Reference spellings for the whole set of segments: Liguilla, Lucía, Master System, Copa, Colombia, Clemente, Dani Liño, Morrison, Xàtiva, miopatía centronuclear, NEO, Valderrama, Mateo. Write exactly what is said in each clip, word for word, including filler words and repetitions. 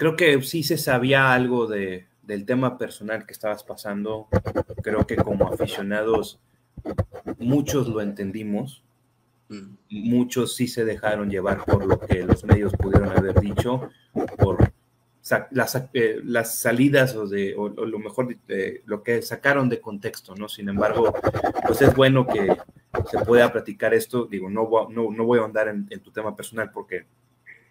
creo que sí se sabía algo de, del tema personal que estabas pasando. Creo que como aficionados muchos lo entendimos. Muchos sí se dejaron llevar por lo que los medios pudieron haber dicho, por las, eh, las salidas o, de, o, o lo mejor, eh, lo que sacaron de contexto, ¿no? Sin embargo, pues es bueno que se pueda platicar esto. Digo, no, no, no voy a ahondar en, en tu tema personal porque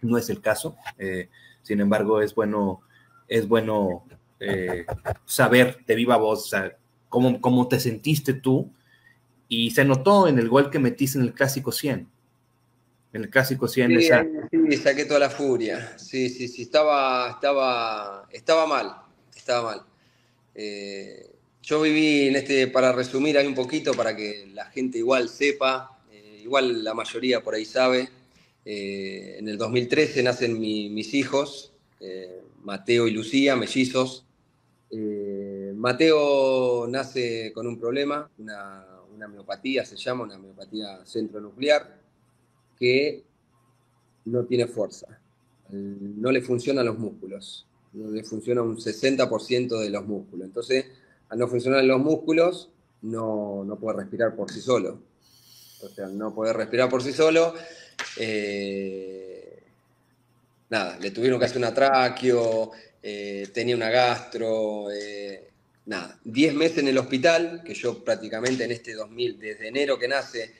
no es el caso. Eh, sin embargo, es bueno, es bueno eh, saber de viva voz, o sea, cómo, cómo te sentiste tú. Y se notó en el gol que metiste en el Clásico cien. En el Clásico cien. Sí, esa... sí, saqué toda la furia. Sí, sí, sí, estaba, estaba, estaba mal, estaba mal. Eh, yo viví en este, para resumir ahí un poquito, para que la gente igual sepa, eh, igual la mayoría por ahí sabe, eh, en el dos mil trece nacen mi, mis hijos, eh, Mateo y Lucía, mellizos. Eh, Mateo nace con un problema, una... una miopatía, se llama una miopatía centronuclear, que no tiene fuerza, no le funcionan los músculos, no le funciona un sesenta por ciento de los músculos. Entonces, al no funcionar los músculos, no, no puede respirar por sí solo. O sea, no puede respirar por sí solo. Eh, nada, le tuvieron que hacer una traqueo, eh, tenía una gastro... Eh, Nada, diez meses en el hospital, que yo prácticamente en este dos mil, desde enero que nace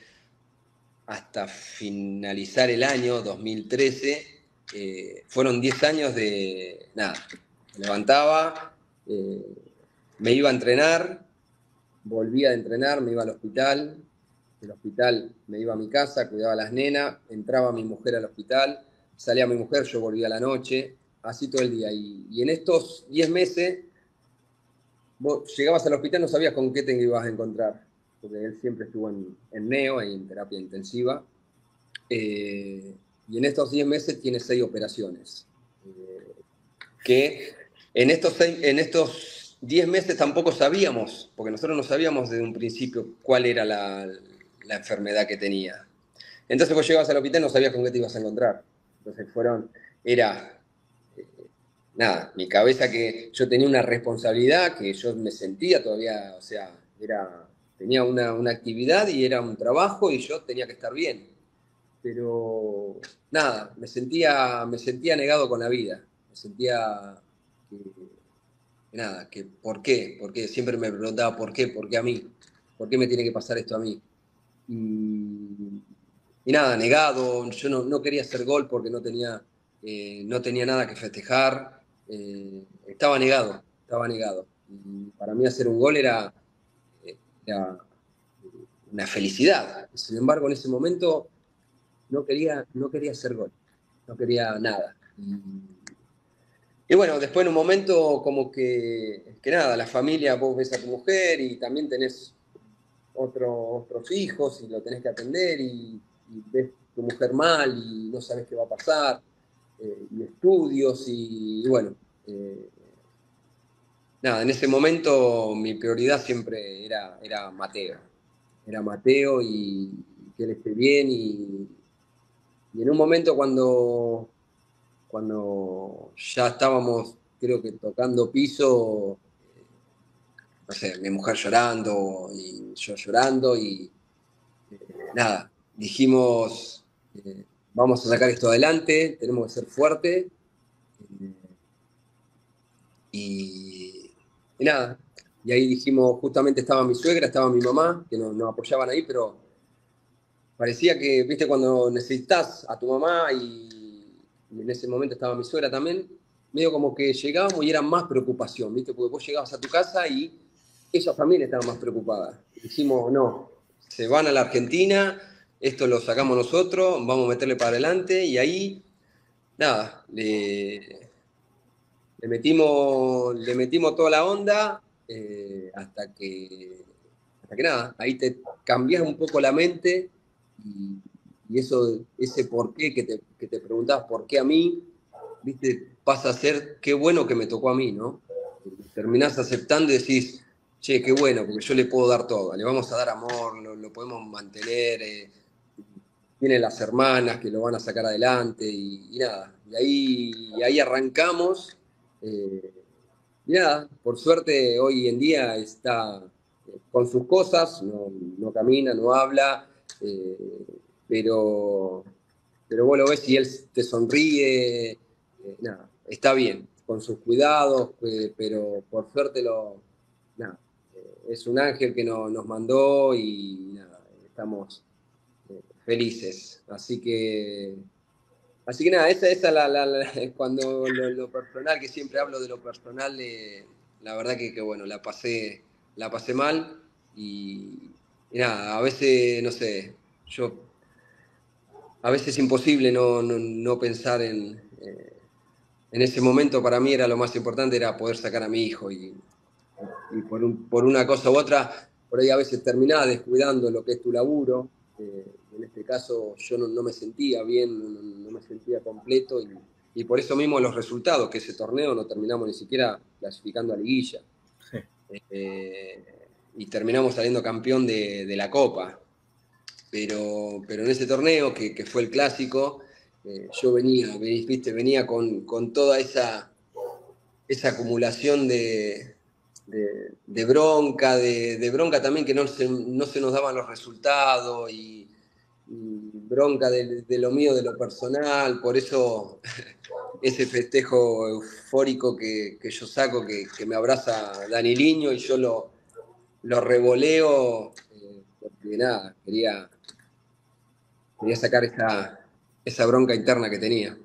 hasta finalizar el año dos mil trece, eh, fueron diez años de nada. Me levantaba, eh, me iba a entrenar, volvía a entrenar, me iba al hospital, del hospital me iba a mi casa, cuidaba a las nenas, entraba mi mujer al hospital, salía mi mujer, yo volvía a la noche, así todo el día. Y, y en estos diez meses... Vos llegabas al hospital, no sabías con qué te ibas a encontrar, porque él siempre estuvo en, en NEO, en terapia intensiva, eh, y en estos diez meses tiene seis operaciones, eh, que en estos, seis, en estos diez meses tampoco sabíamos, porque nosotros no sabíamos desde un principio cuál era la, la enfermedad que tenía. Entonces vos llegabas al hospital, no sabías con qué te ibas a encontrar. Entonces fueron, era... Nada, mi cabeza que yo tenía una responsabilidad, que yo me sentía todavía, o sea, era, tenía una, una actividad y era un trabajo y yo tenía que estar bien. Pero nada, me sentía, me sentía negado con la vida. Me sentía que, nada, que ¿por qué? Porque siempre me preguntaba ¿por qué? ¿Por qué a mí? ¿Por qué me tiene que pasar esto a mí? Y, y nada, negado, yo no, no quería hacer gol porque no tenía, eh, no tenía nada que festejar. Eh, estaba negado, estaba negado. Y para mí hacer un gol era, era una felicidad. Sin embargo, en ese momento no quería, no quería hacer gol, no quería nada. Y, y bueno, después en un momento como que, que nada, la familia, vos ves a tu mujer y también tenés otro, otros hijos y lo tenés que atender y, y ves a tu mujer mal y no sabés qué va a pasar. Eh, y estudios y, y bueno, eh, nada, en ese momento mi prioridad siempre era, era Mateo, era Mateo y, y que él esté bien y, y en un momento cuando, cuando ya estábamos creo que tocando piso, eh, no sé, mi mujer llorando y yo llorando y eh, nada, dijimos... Eh, vamos a sacar esto adelante, tenemos que ser fuertes. Y, y nada, y ahí dijimos, justamente estaba mi suegra, estaba mi mamá, que nos, nos apoyaban ahí, pero parecía que, viste, cuando necesitas a tu mamá, y, y en ese momento estaba mi suegra también, medio como que llegábamos y era más preocupación, viste, porque vos llegabas a tu casa y ellas también estaban más preocupadas. Dijimos, no, se van a la Argentina... Esto lo sacamos nosotros, vamos a meterle para adelante y ahí, nada, le, le, metimos, le metimos toda la onda eh, hasta, que, hasta que nada, ahí te cambias un poco la mente y, y eso, ese por qué que te, que te preguntabas por qué a mí, viste, pasa a ser qué bueno que me tocó a mí, ¿no? Terminás aceptando y decís, che, qué bueno, porque yo le puedo dar todo, le vamos a dar amor, lo, lo podemos mantener... Eh, tiene las hermanas que lo van a sacar adelante y, y nada. Y ahí, y ahí arrancamos. Eh, y nada, por suerte hoy en día está con sus cosas, no, no camina, no habla, eh, pero, pero vos lo ves y él te sonríe, eh, nada, está bien, con sus cuidados, eh, pero por suerte lo, nada, eh, es un ángel que no, nos mandó y nada, estamos eh, felices, así que... Así que nada, esa es la, la, la, cuando lo, lo personal, que siempre hablo de lo personal, eh, la verdad que, que bueno, la pasé, la pasé mal y, y nada, a veces, no sé, yo, a veces es imposible no, no, no pensar en, eh, en ese momento. Para mí era lo más importante, era poder sacar a mi hijo y, y por, un, por una cosa u otra, por ahí a veces terminás descuidando lo que es tu laburo. Eh, en este caso yo no, no me sentía bien, no, no me sentía completo y, y por eso mismo los resultados, que ese torneo no terminamos ni siquiera clasificando a Liguilla. Sí. Eh, y terminamos saliendo campeón de, de la Copa. Pero, pero en ese torneo, que, que fue el clásico, eh, yo venía, viste, venía con, con toda esa, esa acumulación de... De, de bronca, de, de bronca también que no se, no se nos daban los resultados y, y bronca de, de lo mío, de lo personal, por eso ese festejo eufórico que, que yo saco, que, que me abraza Dani Liño y yo lo, lo revoleo, eh, porque nada, quería, quería sacar esa, esa bronca interna que tenía.